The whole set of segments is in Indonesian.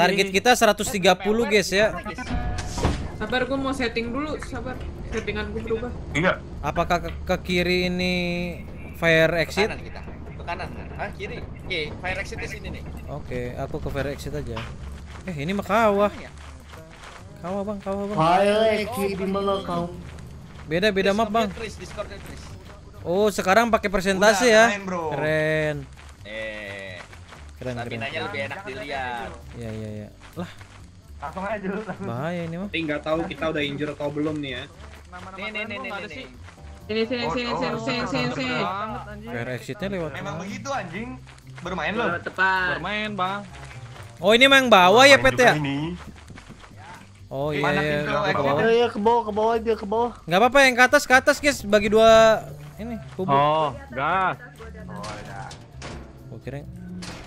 Target kita 130 guys ya. Sabar, gue mau setting dulu. Sabar, settingan gue berubah. Enggak. Apakah ke kiri ini fire exit? Kanan kita. Ke kanan. Ah, kiri. Oke, fire exit di sini nih. Oke, aku ke fire exit aja. Eh, ini mah kawah. Kawah, Bang, kawah, Bang. Fire exit di Melaka. Beda-beda map, Bang. Oh, sekarang pakai persentase ya. Keren. Keren, stamina-nya lebih enak dilihat. Iya, iya, iya. Lah. Langsung aja dulu. Bahaya ini mah. Tapi nggak tahu kita udah injure atau belum nih ya. Nih. Sini. Fire exitnya lewat. Memang begitu anjing. Bermain loh. Tepat. Bermain, Bang. Oh, ini emang bawah ya, Pet ya? Oh iya, iya ke bawah aja, ke bawah. Enggak apa-apa yang ke atas guys, bagi dua ini kubu. Oh, gas. Oh ya.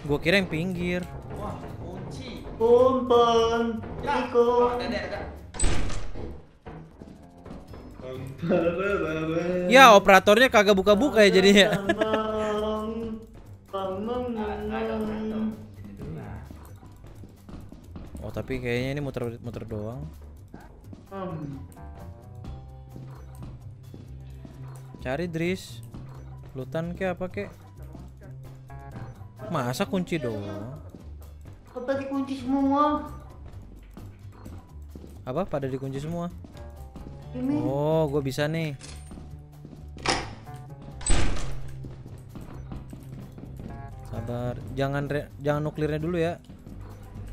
Gua kira yang pinggir. Wah, kunci. Pumpen. Ikut. Ya, operatornya kagak buka-buka ya jadinya. Oh, tapi kayaknya ini muter-muter doang. Cari Dris. Lutan ke apa kek? Masa kunci doang? Pada dikunci semua. Apa? Pada dikunci semua? Ini. Oh, gue bisa nih. Sabar, jangan nuklirnya dulu ya.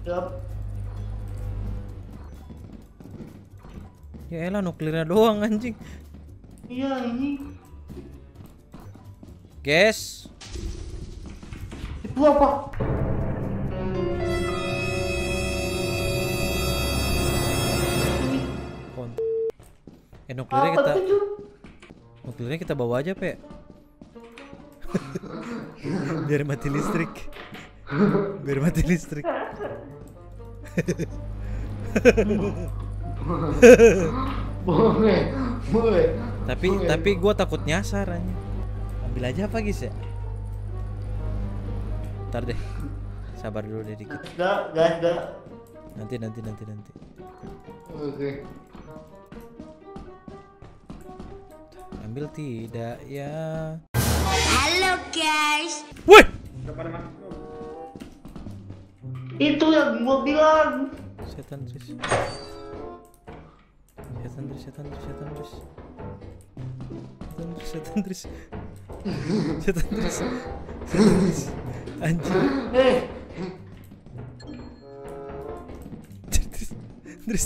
Yep. Ya elah, nuklirnya doang anjing. Iya ini. Guys. Itu apa? Nuklirnya kita. Nuklirnya kita bawa aja, Pe. Biar mati listrik. boleh. Tapi gue takut nyasar aja. Ambil aja apa guys ya? Ntar deh. Sabar dulu deh dikit. Enggak. Nanti. Oke. Ambil tidak ya? Halo guys. Wih. Itu yang gue bilang. Setan terus. Anjir. Terus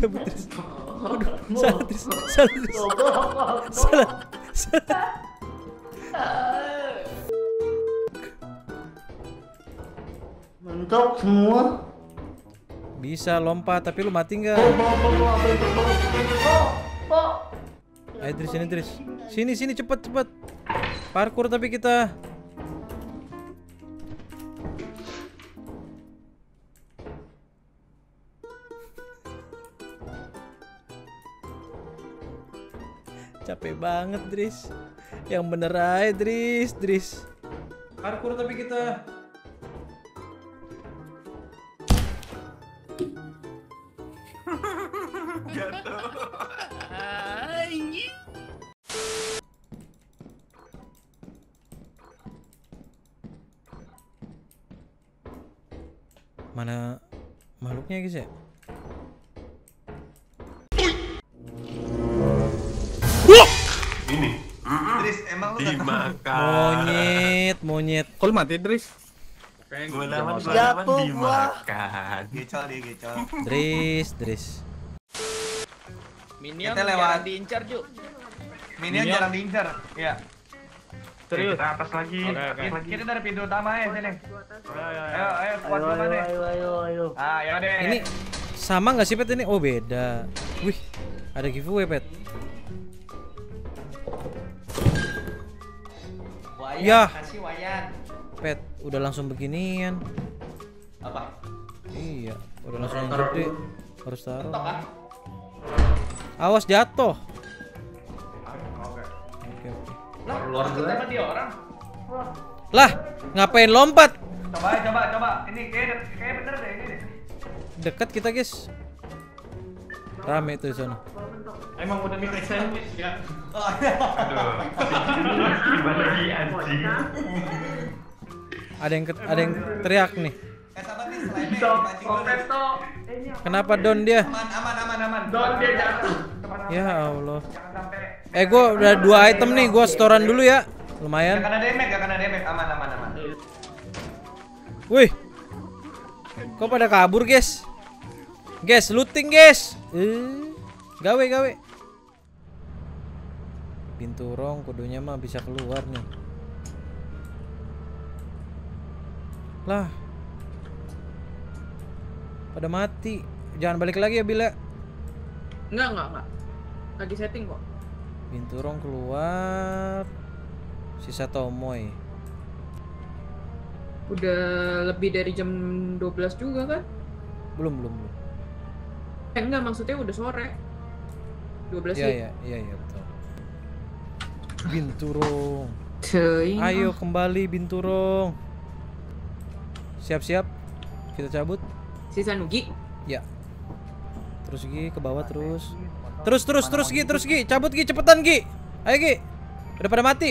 cabut terus. Salah terus. Salah. Mentok semua. Bisa lompat tapi lu mati enggak? Ayo Dris, sini Dris. Sini cepet. Parkour tapi kita. Capek banget Dris. Yang bener aja Dris. Parkour tapi kita. Mana makhluknya guys ya? Ini. Dris, emang lu dimakan. Monyet. Kok mati Dris? Gua dimakan. Gecol. Dris. Minion kita lewat diincar, Ju. Minion jarang diincar. Iya. Serius. Kita atas lagi. Okay. Kita dari pintu utama ya sini. Ayo, kuat banget deh. Ayo. Ah, ya deh. Ini sama enggak sih Pet ini? Oh, beda. Wih, ada giveaway Pet. Wayan, ya. Kasih wayan. Pet, udah langsung beginian. Apa? Iya, udah langsung gede. Harus taruh. Mentok, ah. Awas jatuh. Oke. Lah, ngapain lompat? Coba. Ini kayak bener deh ini deh. Dekat kita, guys. Rame tuh di sana. Emang udah mikir sandwich ya. Aduh. Dibagi anjing. Ada yang teriak nih. Kenapa Don dia? Aman. Don dia jatuh. Ya Allah. Gue udah 2 item nih, gue setoran dulu ya. Lumayan. Gak kena damage, aman. Wih. Kok pada kabur, guys? Guys, looting, guys. Gawe. Pintu rong kudunya mah bisa keluar nih. Lah. Pada mati. Jangan balik lagi ya, Bila. Enggak. Lagi setting kok. Pintu rong keluar. Sisa tomoy. Udah lebih dari jam 12 juga kan? Belum. Enggak, maksudnya udah sore. 12 ya. Iya, betul. Binturong. Ayo kembali Binturong. Siap-siap. Kita cabut. Sisa Nugi. Ya. Terus Gi ke bawah terus. Terus Gi. Cabut Gi, cepetan Gi. Ayo Gi. Udah pada mati.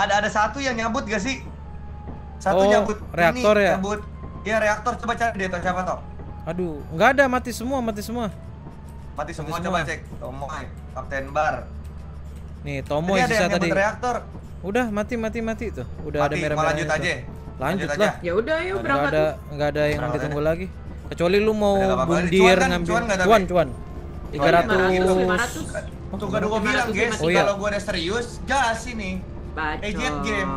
Ada satu yang nyambut gak sih? Satu nyambut. Reaktor ini, ya. Iya, reaktor, coba cari dia siapa toh. Aduh, nggak ada, mati semua. Mati semua. Coba cek Tomoy, Kapten Bar. Nih, Tomoy sisa tadi. Reaktor. Udah mati tuh. Udah mati, ada merah-merah. Lanjut aja. Ya udah, ayo berangkat. Nggak ada yang ditunggu lagi. Kecuali lu mau bundir ngambil cuan. 300. Untuk gua udah bilang, guys, kalau gua ada serius, gas ini. Agent game.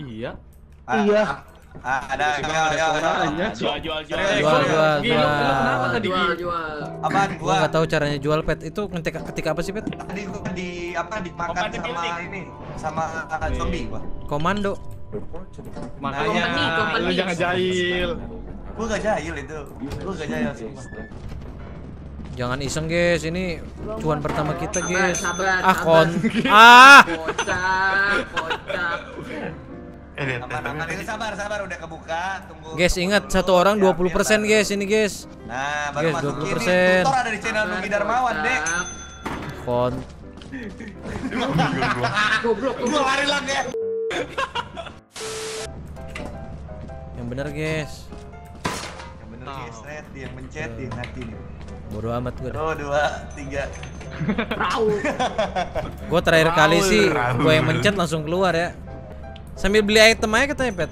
Iya. Ada jual. Kenapa tadi jual? Apaan gua? Enggak tahu caranya jual pet. Itu ketik apa sih, Pet? Tadi gua dimakan sama ini, sama zombie gua. Komando. Makanya lu jangan jahil. Gua enggak jahil itu. Jangan iseng, guys. Ini cuan pertama kita, guys. Kocak. Aman. Ini sabar, udah kebuka. Tunggu. Guys, ingat satu orang 20%, guys. Ini, guys. Nah, baru guys, masuk 20%. Ini tutor ada di channel Nugi Darmawan, Dek. Goblok. Gua lari lagi ya. Yang benar, guys. Guys, red dia mencetin hati nih. Bodoh amat gue. 2, 3. Rau. Gua terakhir kali sih gue yang mencet langsung keluar ya. Sambil beli item aja katanya, Pet.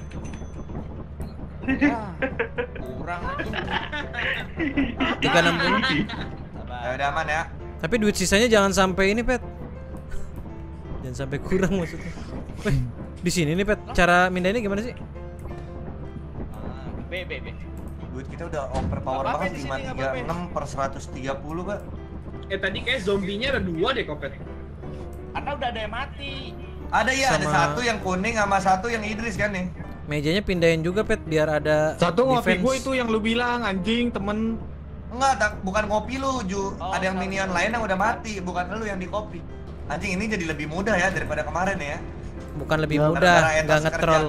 Kurang aja. 360. Ya udah aman ya. Tapi duit sisanya jangan sampai ini, Pet. Jangan sampai kurang maksudnya. Weh, di sini nih, Pet. Cara mindahinnya gimana sih? B. Duit kita udah overpower banget, 536/130, Pak. Tadi kayak zombinya ada 2 deh, Pet. Karena udah ada yang mati. Ada satu yang kuning sama satu yang Idris kan nih. Mejanya pindahin juga, Pet, biar ada satu defense. Ngopi gue itu yang lu bilang anjing temen. Enggak, bukan ngopi lu, Ju. Ada yang minion lain yang udah mati, bukan lu yang dikopi. Anjing, ini jadi lebih mudah ya daripada kemarin ya. Bukan lebih mudah, enggak ngetrol.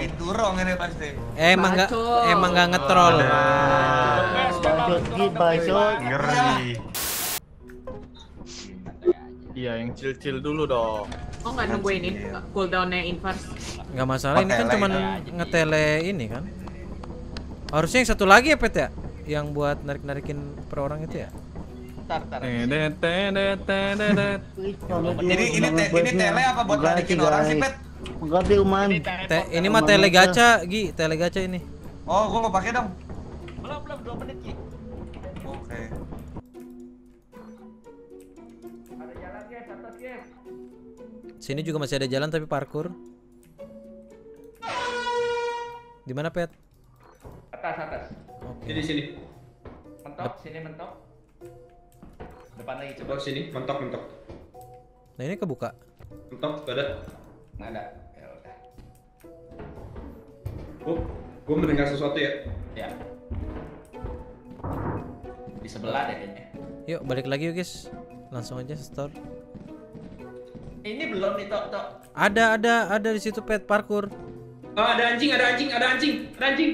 Emang enggak ngetrol. Ngeri. Iya, yang chill-chill dulu dong. Oh, nggak nunggu ini cooldownnya inverse. Nggak masalah, ini kan cuma ngetele ini kan. Harusnya yang satu lagi ya, Pet ya, yang buat narik-narikin per orang itu ya. Tar. Jadi ini tele apa buat narikin orang sih, Pet? Mengganti uman. Ini mah tele gacha, Gi, tele gacha ini. Oh, gua mau pakai dong. Belum 2 menit, Gi. Oke. Ada jalan, guys, atas, guys. Sini juga masih ada jalan tapi parkur. Di mana, Pet? Atas, atas. Okay. Ini di sini. Mentok, sini mentok. Depan lagi coba. Mentok, sini, mentok, mentok. Nah, ini kebuka. Mentok, gak ada. Nggak ada. Ya udah. Gue mendengar sesuatu ya? Ya. Di sebelah deh kayaknya. Yuk, balik lagi yuk, guys. Langsung aja store. Ini belum nih, Tok, Tok. Ada di situ, Pet, parkour. Oh, ada anjing, ada anjing, ada anjing, ada anjing.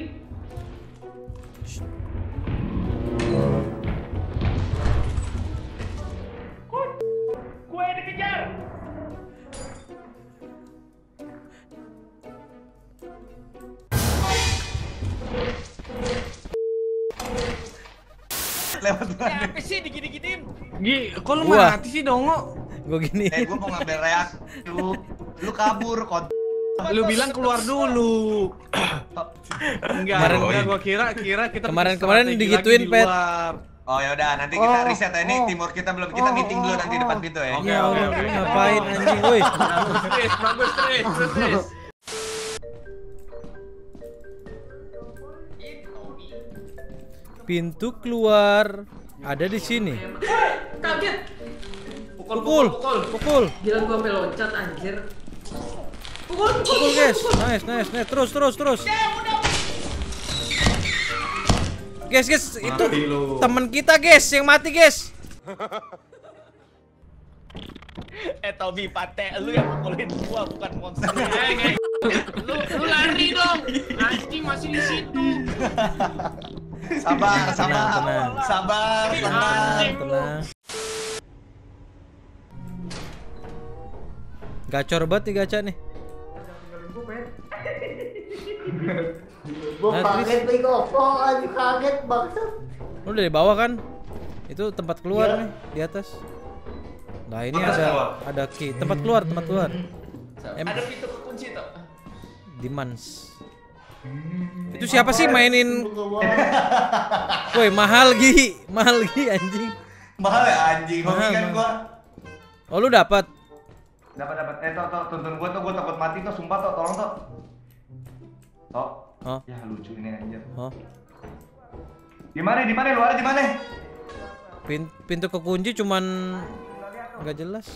Gue dikejar. Lewat lagi. Apa sih digini-giniin? Kok lu mati sih, Dongo? Gua gini. Gua mau ngambil reaksi. Lu kabur, kok. Lu bilang keluar dulu. Enggak, gua kira kita kemarin digituin, Pet. Oh ya udah, nanti kita riset ya, ini timur kita belum, kita meeting dulu nanti depan pintu ya. Oke, oke. Ngapain anjing, woi. Bagus, terus. Pintu keluar ada di sini. Kaget. Pukul. Gila, gua sampai loncat anjir. Pukul guys, nice, terus. Guys, itu teman kita guys yang mati guys. Tobi, pate lu yang mukulin gua bukan monster. Lu lari dong, anjing masih di situ. Sabar. Gacor banget nih gacha nih. Gue kaget nih kok, anjing kaget banget. Lu dari bawah kan? Itu tempat keluar nih, di atas. Nah ini ada key, tempat keluar. Ada pintu kekunci tuh. Dimans. Itu siapa sih mainin? Woi mahal gi anjing. Mahal ya anjing, kan gua. Oh lu dapat. Tok, tuntun gua takut mati tuh, sumpah Tok, tolong Tok. Tok. Oh. Ya lucu ini anjir. Oh. Di mana luar di mana? Pintu kekunci cuman enggak jelas.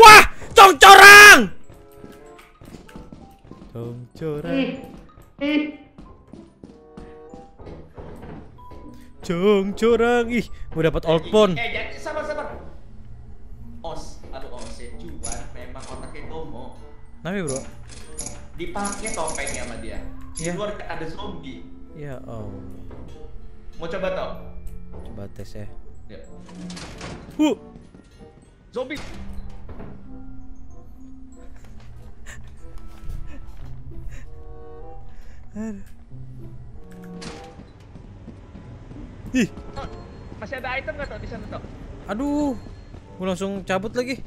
Wah, congcorang. Ih, gua dapat old phone. Sabar. Oset juga memang otaknya domo. Tapi bro, dipakai topengnya sama dia. Di luar ada zombie. Ya Allah. Mau coba tau? Coba tes ya. Zombie. Ih. Masih ada item nggak tau di sana tau? Aduh. Gua langsung cabut lagi.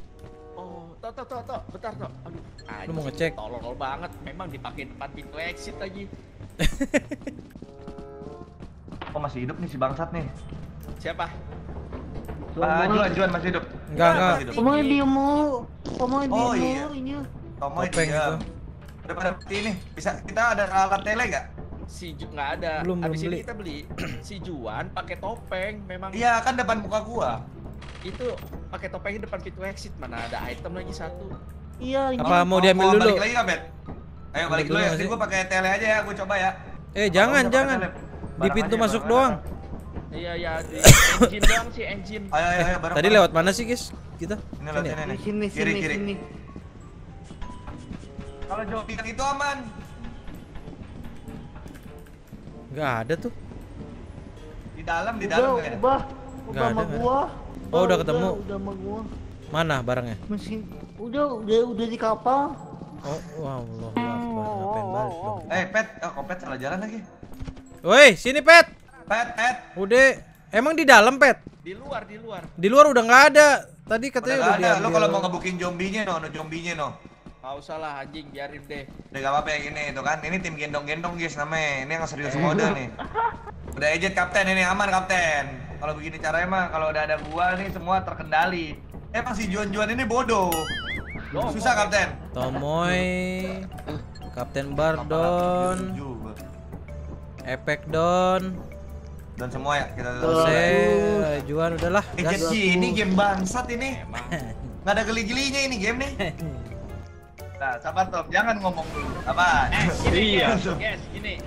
Oh, Tok, bentar Tok. Aduh, lu mau ngecek? Tolol banget, memang dipakai tempat pintu exit lagi. Oh, masih hidup nih si bangsat nih. Siapa? Juan masih hidup. Enggak. Tomoy bimu. Oh iya. Tomoy dia. Udah pada mati nih. Bisa kita ada alat tele enggak? Si Juan enggak ada. Habis ini kita beli. Si Juan pakai topeng memang. Iya, kan depan muka gua. Itu pakai topengnya depan pintu exit, mana ada item lagi satu. Iya, ini. Apa mau diambil dulu? Balik lagi enggak, Bet? Ayo balik dulu ya. Sini gua pakai tele aja ya, gua coba ya. Jangan. Di pintu masuk doang. Iya, di engine doang sih, engine. Ayo, bareng. Tadi lewat mana sih, guys? Kita. Sini. Kalau jauh pintu itu aman. Enggak ada tuh. Di dalam kayaknya. Ubah sama gua. Oh udah ketemu. Udah sama gua. Mana barangnya? Mesin. Udah di kapal. Oh, Allah. Ngapain balik dong? Pet, Pet salah jalan lagi. Woi, sini Pet. Udah. Emang di dalam, Pet? Di luar. Di luar udah nggak ada. Tadi katanya udah ada. Lu kalau mau ngebukin zombinya no. Nggak usah lah anjing, biarin deh. Udah gak apa-apa ya gini itu kan. Ini tim gendong-gendong guys namanya. Ini yang serius mode nih. Udah ejek kapten ini, aman kapten. Kalau begini caranya mah, kalau udah ada gua nih semua terkendali. Emang si Juan ini bodoh. Susah kapten. Tomoy. Kapten Bar down, Epek down, dan semua ya kita selesai. Juan udahlah. Ini game bangsat ini. Nggak ada geli-gelinya ini game nih. Nah, sabar Tom, jangan ngomong dulu. Apa? Iya. Guys, gini.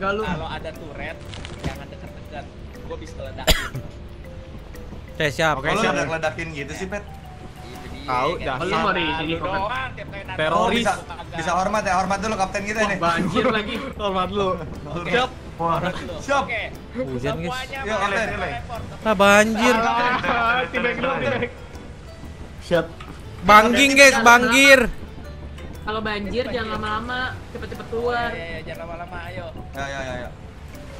Kalau ada turret, jangan deket-deket. Gua bisa ledakin. Oke, siap. Kalau udah ledakin gitu sih, Pet. Tahu dah. Belum ada ini doang tiap kali nantang. Teroris. Bisa hormat ya, hormat dulu kapten kita nih. Banjir lagi. Hormat dulu. Siap. Siap. Hujan, guys. Ya, kapten. Nah, banjir. Tibek dulu, tibek. Siap. Bangging guys, banggir. Kalau banjir jangan lama-lama, cepet-cepet keluar. Iya, jangan lama-lama, ayo. Ayo.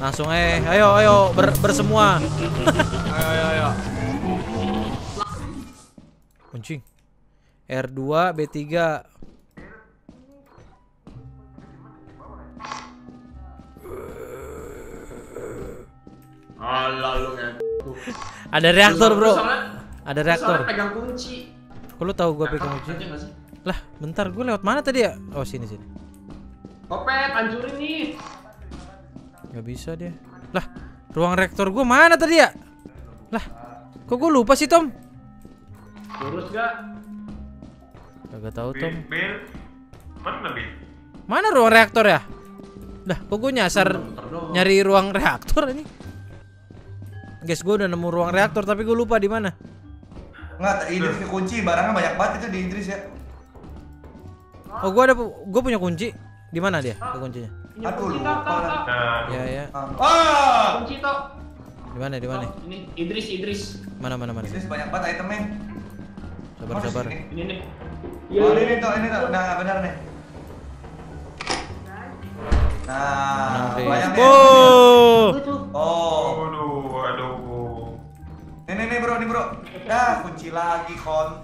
Langsung ayo bersemua. Ayo. Kuncing. R2 B3. Alah lu ngantuk. Ada reaktor, Bro. Ada reaktor. Pegang kunci. Kok lu tahu gua pegang kunci? Lah, bentar gua lewat mana tadi ya? Oh, sini. Kopet, hancurin nih. Gak bisa dia. Lah, ruang reaktor gua mana tadi ya? Lah, kok gua lupa sih, Tom? Lurus gak? Gak tau, Tom. Mana ruang reaktor ya? Lah, kok gua nyasar nyari ruang reaktor ini? Guys, gua udah nemu ruang reaktor tapi gua lupa di mana. Nggak, Idris kekunci, barangnya banyak banget itu di Idris ya. Oh, gua punya kunci. Di mana dia? Kuncinya. Aduh, lupa. Ya. Ah, kunci toh. Di mana? Ini Idris. Mana? Idris banyak banget itemnya. Sabar. Ini nih. Oh, ini toh. Nah, benar nih. Nah, banyak nih. Aduh. Ini bro. Dah, kunci lagi kon.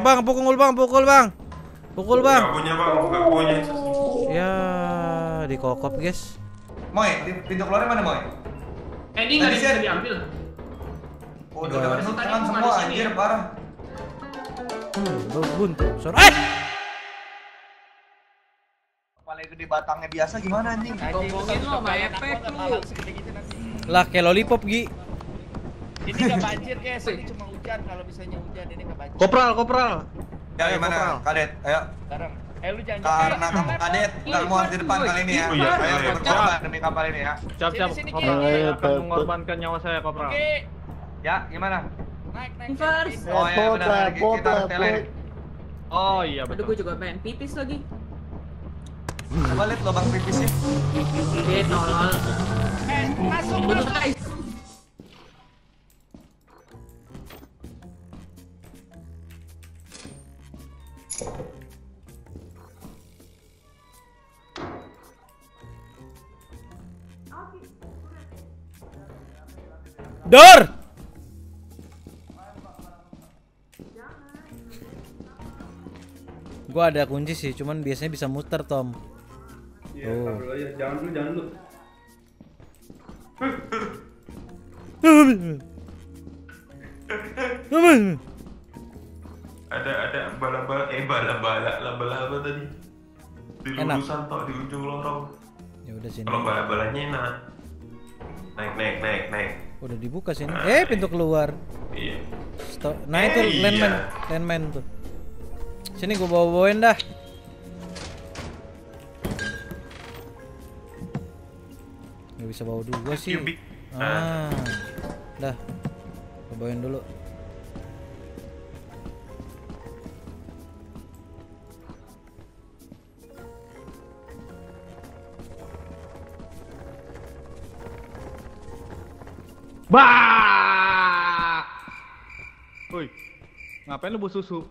Bang, pukul bang. Gak punya. Ya, dikokop guys. Moy, pintu keluarnya mana Moy? Ini nggak bisa diambil. Oh, udah tekan semua anjir parah. Buntu. Sorry. Kepala gede batangnya biasa gimana anjing? Ngomongin lo sama Epek lu. Lah, kayak lollipop Gi. Ini nggak banjir guys, ini cuma hujan. Kalau misalnya hujan ini nggak banjir. Kopral. Ya gimana kadet, ayo sekarang. Lu jangan karena kamu kadet, kamu harus di depan kali ini ya. Ayo berkorban demi kapal ini ya. Siap. Saya akan mengorbankan nyawa saya, Kopral. Ya, gimana? Naik. First. Oh iya benar, kita tele. Oh iya betul. Aduh, gue juga pengen pipis lagi. Coba lihat lubang pipisnya. Tolol. Masuk guys. Dor. Gua ada kunci sih, cuman biasanya bisa muter Tom. Iya, yeah, jangan dulu. Ada bala-bala tadi. Di lulusan tok di ujung lorong. Ya udah sini. Kalau bala-balanya enak. Naik. Udah dibuka sini. Pintu keluar. Iya. Nah itu landman tuh. Sini gua bawa-bawain dah. Gak bisa bawa dulu gua sih. Dah. Gua bawain dulu. Bah! Woi. Ngapain lu bawa susu?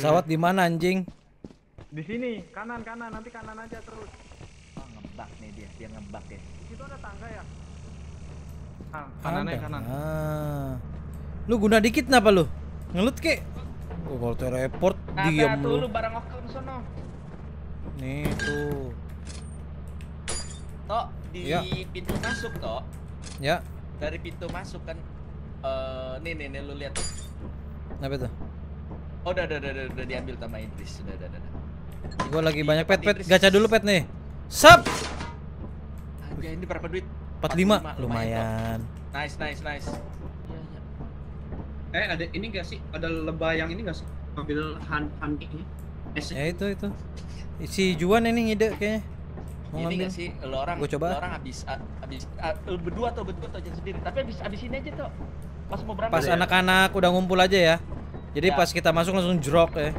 Pesawat di mana anjing? Di sini, kanan, nanti kanan aja terus. Oh, ngebak nih dia, ngebak deh. Itu ada tangga ya? Kanan. Ah. Lu guna dikit napa lu? Ngelut kek. Oh, kalau teleport diam lu. Tuh lu barang waktu sono. Nih tuh. Tok di pintu masuk tok. Ya. Dari pintu masuk kan nih lu lihat. Kenapa tuh? Oh udah diambil sama Idris. Udah. Gua lagi banyak pet. Gacha dulu pet nih. Sup. Anjay, ini berapa duit? 45. Lumayan. Nice. Ada ini enggak sih? Ada lebah yang ini enggak sih? Mobil huntingnya. Ya itu. Si Juan ini ngide kayaknya. Mau ini enggak sih? Lo orang habis berdua atau jalan sendiri. Tapi habis ini aja tuh. Pas mau berangkat. Pas anak-anak udah ngumpul aja ya. Jadi ya. Pas kita masuk langsung jerok ya.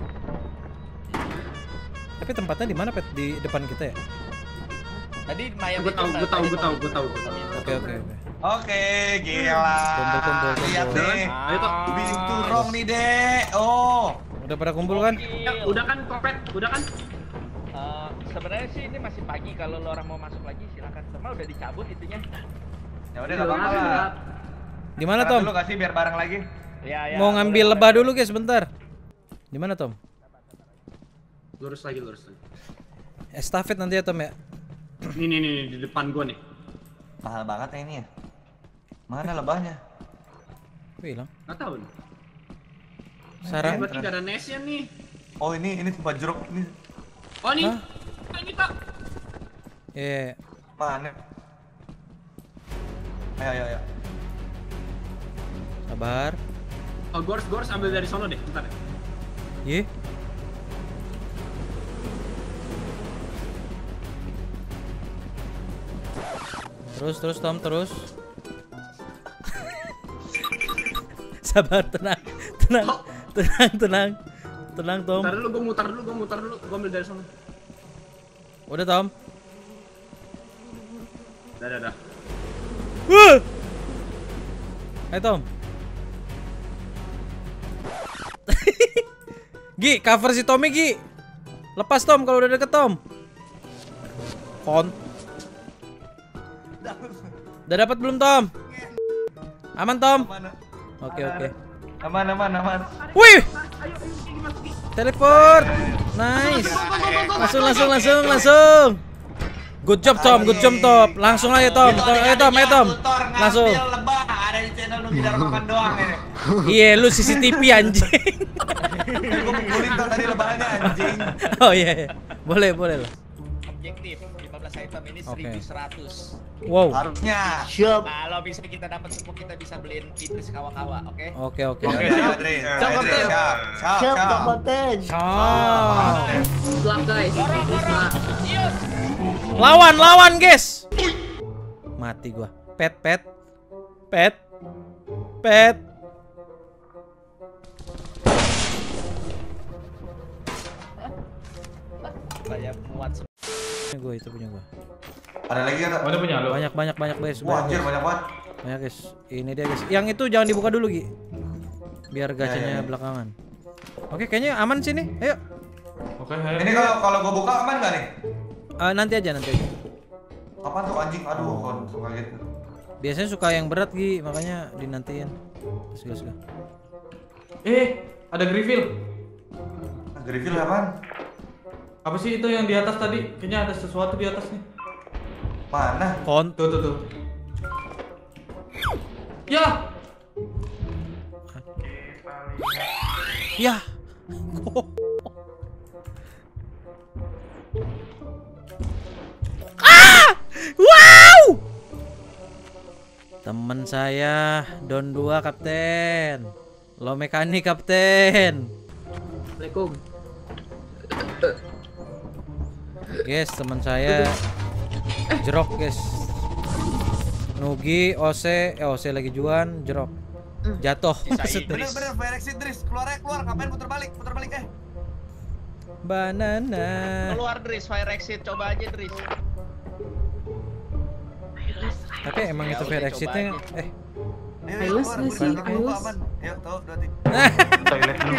Tapi tempatnya di mana, Pet? Di depan kita ya? Tadi Maya gue tahu. Oke. Oke, gila. Kumpul. Lihat deh. Ayo toh, bintu rong nih, Dek. Oh, udah pada kumpul kan? Ya, udah kan, Pet? Sebenarnya sih ini masih pagi, kalau lo orang mau masuk lagi silakan. Cuma udah dicabut itunya. Ya udah enggak apa-apa. Di mana, Tom? Lu kasih biar bareng lagi. Ya. Mau ngambil lebah dulu, guys, sebentar. Di mana, Tom? Lurus lagi. Estafet nanti ya Tom ya. Ini di depan gua nih. Mahal banget ya ini ya. Mana lebahnya? Hilang. Nggak tahu nih. Sarang. Berarti nggak ada nestnya nih. Oh ini tempat jeruk ini. Oh ini. Kita. Iya. Mana? Ayo. Sabar. Oh gors ambil dari sono deh, bentar deh. Iya. Terus Tom, terus. Sabar, tenang Tom. Mutar dulu, gua ambil dari sana. Udah Tom. Dah. Hai Tom. Gi, cover si Tommy Gi. Lepas Tom kalau udah deket Tom. Udah dapat belum Tom? Aman Tom? Oke. Aman. Wih! Teleport. Nice. Langsung. Good job Tom. Langsung aja Tom. Ayo Tom. Langsung. Ada di channel lu biar makan doang ini. Iya, lu CCTV anjing. Gua ngumpulin tadi lebarannya anjing. Oh iya. Boleh. Objektif 15 item ini 1100. Wow. Harusnya. Siap. Kalau bisa kita dapat semua kita bisa beliin Idris kawa-kawa, oke? Oke. Siap, Kapten. Siap, guys. Lawan, guys. Mati gua. Pet. Banyak muat. Itu punya gua. Ada lagi kan? Ada punya lo. Banyak guys. Wah, anjir banyak banget. Banyak guys. Ini dia guys. Yang itu jangan dibuka dulu, Gi. Biar gacanya ya. Belakangan. Oke, kayaknya aman sini. Ayo. Oke. Ini kalau gua buka aman enggak nih? Nanti aja. Apaan tuh anjing? Aduh, kon suka gitu. Biasanya suka yang berat, Gi, makanya dinantiin. Gas. Ada Griffil. Griffil apaan? Apa sih itu yang di atas tadi? Kayaknya ada sesuatu di atas nih. Mana? Kon. Tuh. Ya. Wow! Temen saya Don 2 Kapten. Lo mekanik Kapten. Assalamualaikum. Guys, teman saya jerok guys. Nugi, Ose lagi Juan, jerok. Jatuh. Bener Firex Idris, keluar, ngapain putar balik Banana. Keluar Idris, Firex coba aja Idris. Tapi emang itu Firexitnya Ayo sih. Ayo tahu berarti. Toilet dulu.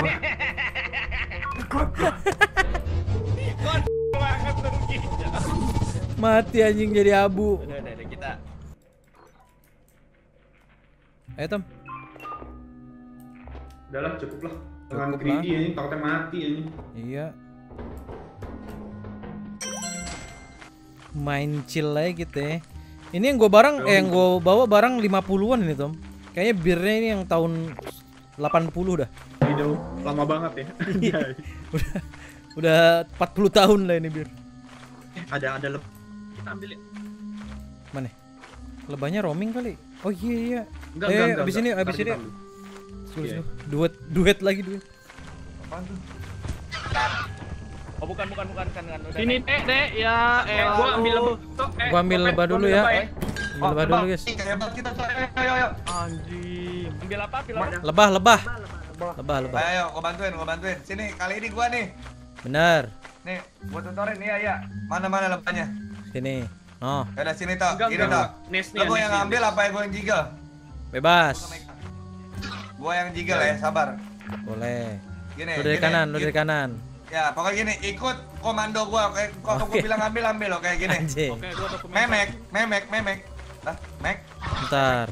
Mati anjing jadi abu. Udah kita. Ayo Tom. Udah lah cukup lah. Dengan greedy ini takutnya mati ini. Iya. Main chill aja gitu ya. Ini yang gua barang yang gua bawa barang 50-an ini Tom. Kayaknya birnya ini yang tahun 80 dah. Dari jauh, lama banget ya. Udah 40 tahun lah ini Bir. Ada leb. Kita ambil ya. Mana? Lebahnya roaming kali. Oh iya. Enggak. Abis ini. Terus duet lagi duet. Apaan tuh? Oh bukan. Sini deh ya. Gua ambil lebah. Gua ambil lebah dulu ya. Lebah dulu guys. Hebat kita coy. Ayo. Anjing. Ambil apa? Lebah. Ayo, gua bantuin. Sini, kali ini gua nih. Benar. Nih, gua tontonin iya. Mana lebahnya? Sini. Oh. Ada sini toh. Ini toh. Gua yang ambil apa gua yang jiggle? Bebas. Gua yang jiggle ya, sabar. Boleh. Gini. Lu dari kanan. Ya, pokoknya gini, ikut komando gua. Kalau gua bilang ambil, loh kayak gini. Oke, gua dokumen. Memek. Lah, mek. Bentar.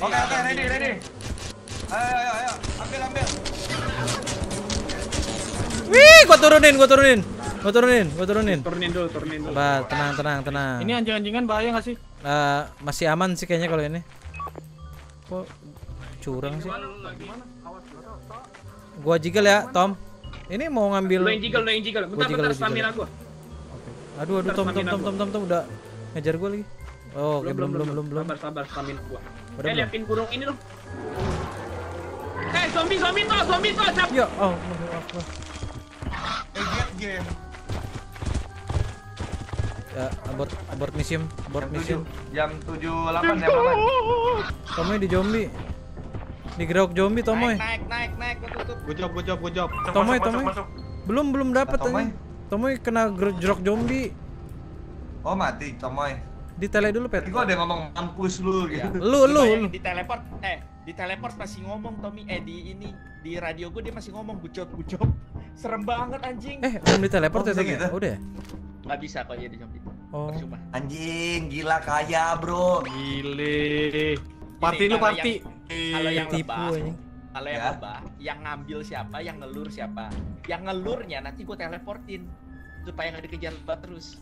Oke, ready. Ayo, ambil. Wih, gua turunin. Turunin dulu. Bah, tenang. Ini anjing-anjingan bahaya enggak sih? Masih aman sih kayaknya kalau ini. Kok curang sih? Gua jiggle ya, Tom. Ini mau ngambil. Lu yang jiggle. Bentar stamina gua. Oke. Aduh Tom udah ngejar gua lagi. Oh, belum. Sabar stamina gua. Liatin burung ini loh. Zombie toh, cap. Yo, oh, maaf. Game. Ya, abort mission. Jam 7:08 ya, Bapak. Tomoy di zombie. Digerak zombie Tomoy. Naik tutup. Gua job. Tomoy. Belum dapat ini. Tomoy kena gerok zombie. Oh, mati Tomoy. Ditele dulu, Pet. Gua ada ngomong mampus lu gitu. Lu diteleport. Di teleport masih ngomong Tommy, di ini di radio gue dia masih ngomong bucot, serem banget anjing. Belum di teleport ya Tommy? Udah. Nggak bisa kok ya di zombie. Oh. Percuma. Anjing, gila kaya bro. Gile. Parti. Kalau yang lebah, yang ngambil siapa, yang ngelur siapa. Yang ngelurnya nanti gue teleportin supaya nggak dikejar lebah terus.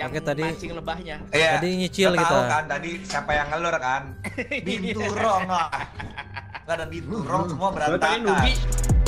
Yang mancing lebahnya. Tadi nyicil kita. Tahu kan tadi siapa yang ngelur kan? Binturong lah. Gak ada binturong semua berantakan.